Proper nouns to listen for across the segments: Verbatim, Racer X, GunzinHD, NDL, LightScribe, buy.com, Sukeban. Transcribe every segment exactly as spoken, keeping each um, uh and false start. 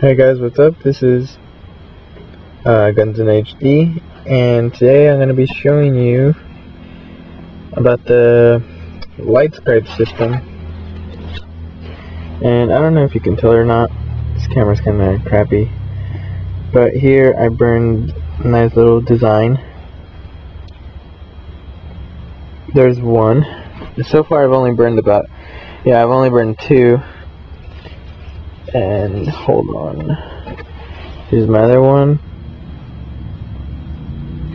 Hey guys, what's up? This is uh, GunzinHD, and today I'm going to be showing you about the LightScribe system. And I don't know if you can tell or not, this camera's kind of crappy, but here I burned a nice little design. There's one. So far I've only burned about, yeah, I've only burned two. And hold on, here's my other one.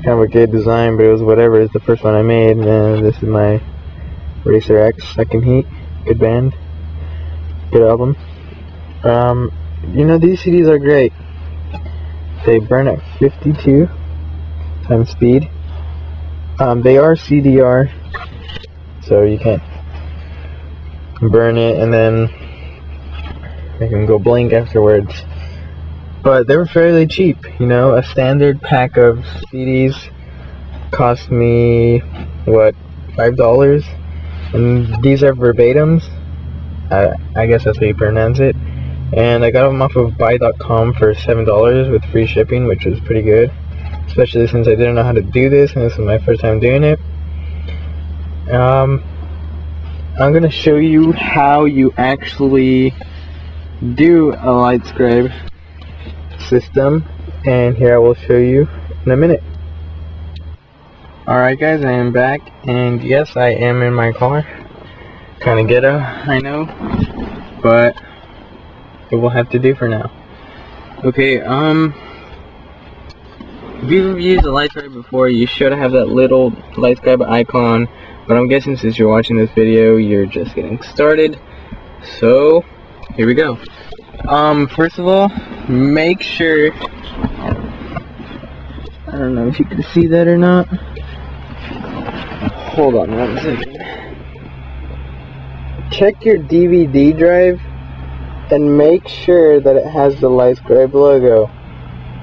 Kind of a gay design, but it was whatever. It's the first one I made, and this is my Racer X, Second Heat. Good band, good album. Um, you know, these C Ds are great. They burn at fifty-two times speed. Um, they are C D R, so you can't burn it and then make them go blank afterwards. But they were fairly cheap, you know. A standard pack of C Ds cost me, what, five dollars? And these are verbatims. I, I guess that's how you pronounce it. And I got them off of buy dot com for seven dollars with free shipping, which was pretty good. Especially since I didn't know how to do this, and this is my first time doing it. Um, I'm going to show you how you actually do a LightScribe system, and here I will show you in a minute. Alright guys, I am back, and yes, I am in my car. Kinda ghetto, I know, but it will have to do for now. Okay, um if you've used a LightScribe before, you should have that little LightScribe icon, but I'm guessing since you're watching this video, you're just getting started, so here we go. Um, first of all, make sure, I don't know if you can see that or not. Hold on one second. Check your D V D drive and make sure that it has the LightScribe logo.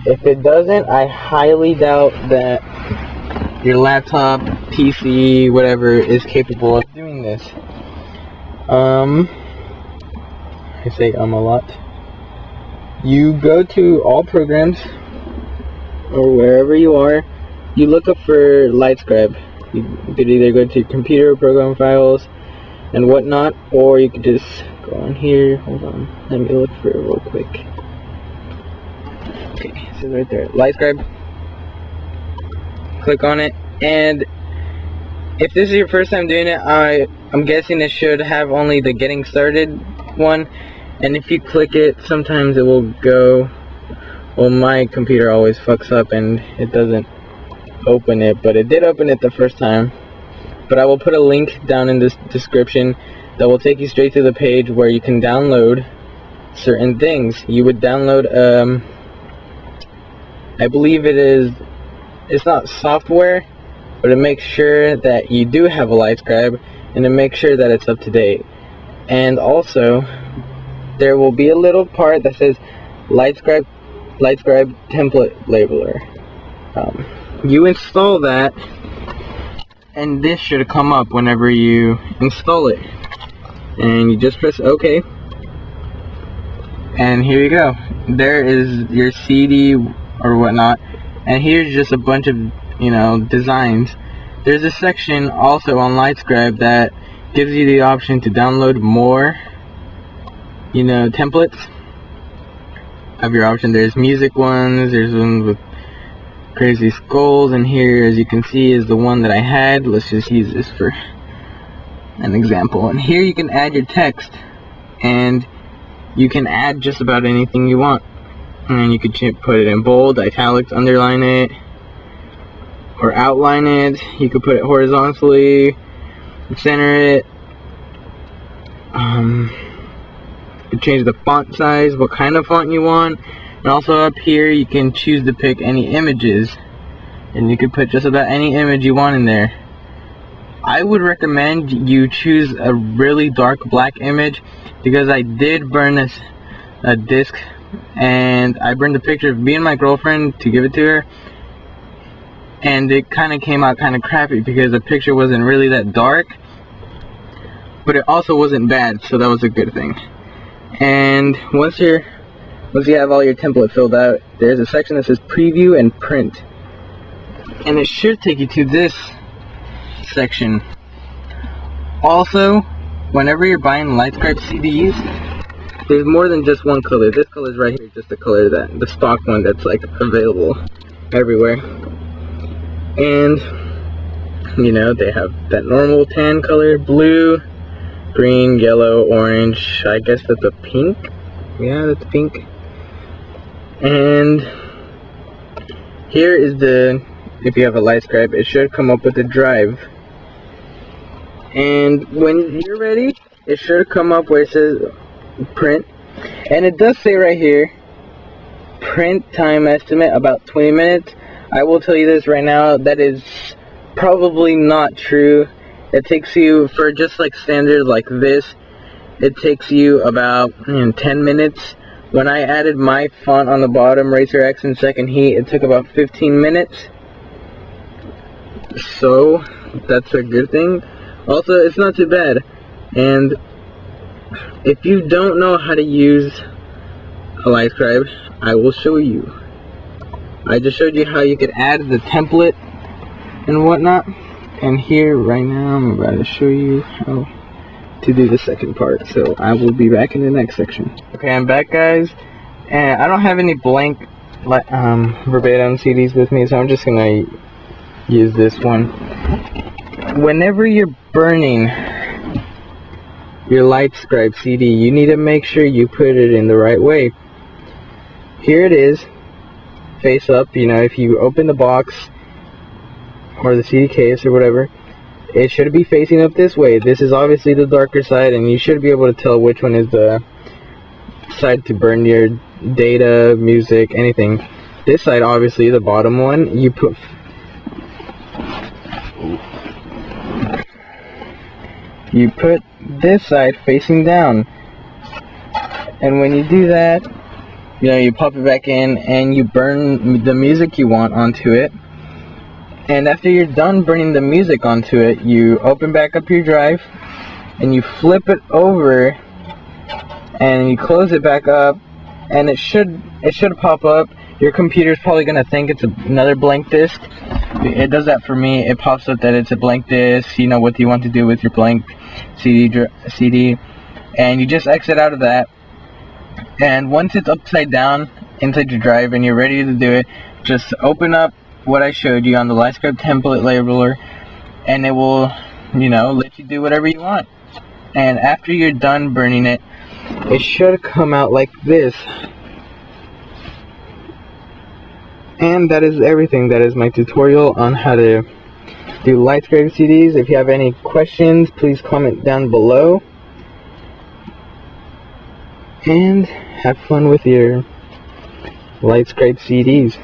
If it doesn't, I highly doubt that your laptop, P C, whatever is capable of doing this. Um... I say um a lot. You go to all programs or wherever you are, you look up for LightScribe. You could either go to computer program files and whatnot, or you could just go on here. Hold on, let me look for it real quick. Okay, it says right there, LightScribe. Click on it, and if this is your first time doing it, I I'm guessing it should have only the getting started one. And if you click it, sometimes it will go, well, my computer always fucks up and it doesn't open it, but it did open it the first time. But I will put a link down in this description that will take you straight to the page where you can download certain things. You would download, um, I believe it is, it's not software, but it makes sure that you do have a LightScribe, and to make sure that it's up to date. And also, there will be a little part that says LightScribe, LightScribe template labeler. Um, you install that, and this should come up whenever you install it. And you just press OK, and here you go. There is your C D or whatnot, and here's just a bunch of, you know, designs. There's a section also on LightScribe that gives you the option to download more, you know, templates of your option. There's music ones, there's ones with crazy skulls, and here, as you can see, is the one that I had. Let's just use this for an example. And here you can add your text, and you can add just about anything you want. And you could put it in bold, italics, underline it, or outline it. You could put it horizontally, center it, um, you can change the font size, what kind of font you want, and also up here you can choose to pick any images, and you can put just about any image you want in there. I would recommend you choose a really dark black image, because I did burn this a, a disc, and I burned a picture of me and my girlfriend to give it to her, and it kind of came out kind of crappy because the picture wasn't really that dark, but it also wasn't bad, so that was a good thing. And once your Once you have all your template filled out, there's a section that says preview and print, and it should take you to this section. Also, whenever you're buying LightScribe C Ds, there's more than just one color. This color is right here, just the color that the stock one that's like available everywhere. And you know, they have that normal tan color, blue, green, yellow, orange. I guess that's a pink. Yeah, that's pink. And here is the, if you have a LightScribe, it should come up with a drive. And when you're ready, it should come up where it says print. And it does say right here, print time estimate about twenty minutes. I will tell you this right now, that is probably not true. It takes you, for just like standard like this, it takes you about you know, ten minutes. When I added my font on the bottom, Racer X and Second Heat, it took about fifteen minutes. So that's a good thing. Also, it's not too bad. And if you don't know how to use a LightScribe, I will show you. I just showed you how you could add the template and whatnot. And here right now I'm about to show you how to do the second part. So I will be back in the next section. Okay, I'm back, guys. And I don't have any blank um, verbatim C Ds with me, so I'm just gonna use this one. Whenever you're burning your LightScribe C D, you need to make sure you put it in the right way. Here it is, face up. You know, if you open the box or the C D case or whatever, it should be facing up this way. This is obviously the darker side, and you should be able to tell which one is the side to burn your data, music, anything. This side, obviously, the bottom one, you put... You put this side facing down, and when you do that, you know, you pop it back in and you burn the music you want onto it. And after you're done burning the music onto it, you open back up your drive and you flip it over and you close it back up, and it should it should pop up. Your computer's probably gonna think it's a, another blank disk. It does that for me. It pops up that it's a blank disk. You know, what do you want to do with your blank C D, C D, and you just exit out of that. And once it's upside down inside your drive and you're ready to do it, just open up what I showed you on the LightScribe template labeler, and it will, you know, let you do whatever you want. And after you're done burning it, it should come out like this. And that is everything. That is my tutorial on how to do LightScribe C Ds. If you have any questions, please comment down below. And have fun with your LightScribe C Ds.